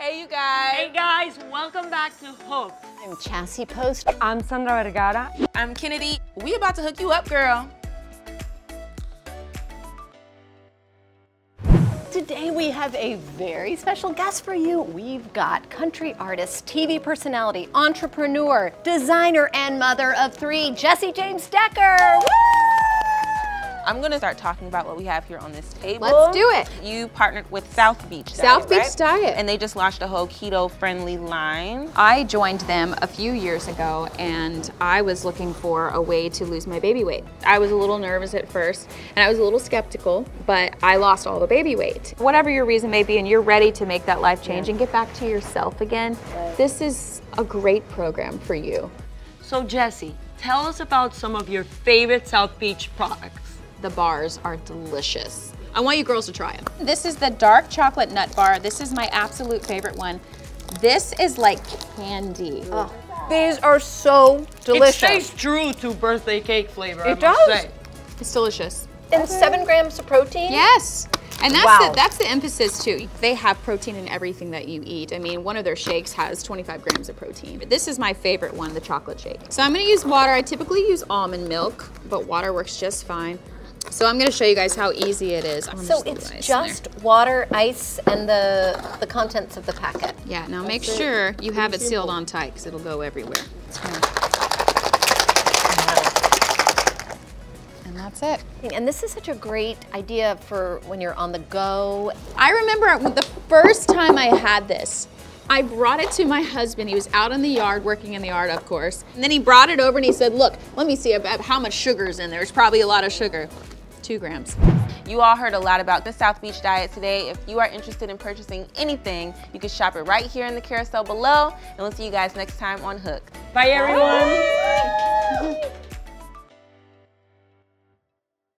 Hey, you guys. Hey, guys. Welcome back to Hook'd. I'm Chassie Post. I'm Sandra Vergara. I'm Kennedy. We about to hook you up, girl. Today we have a very special guest for you. We've got country artist, TV personality, entrepreneur, designer, and mother of three, Jessie James Decker. Woo! I'm gonna start talking about what we have here on this table. Let's do it. You partnered with South Beach Diet, South Beach Diet. And they just launched a whole keto-friendly line. I joined them a few years ago and I was looking for a way to lose my baby weight. I was a little nervous at first and I was a little skeptical, but I lost all the baby weight. Whatever your reason may be and you're ready to make that life change and get back to yourself again, this is a great program for you. So Jessie, tell us about some of your favorite South Beach products. The bars are delicious. I want you girls to try them. This is the dark chocolate nut bar. This is my absolute favorite one. This is like candy. Oh, these are so delicious. It tastes true to birthday cake flavor, I must say. It's delicious. And 7 grams of protein? Yes. And that's, that's the emphasis too. They have protein in everything that you eat. I mean, one of their shakes has 25 grams of protein. But this is my favorite one, the chocolate shake. So I'm gonna use water. I typically use almond milk, but water works just fine. So I'm gonna show you guys how easy it is. So it's just water, ice, and the contents of the packet. Yeah, now make sure you have it sealed on tight because it'll go everywhere. And that's it. And this is such a great idea for when you're on the go. I remember the first time I had this, I brought it to my husband. He was out in the yard, working in the yard, of course. And then he brought it over and he said, look, let me see about how much sugar's in there. It's probably a lot of sugar. 2 grams. You all heard a lot about the South Beach Diet today. If you are interested in purchasing anything, you can shop it right here in the carousel below. And we'll see you guys next time on Hook'd. Bye, everyone. Bye.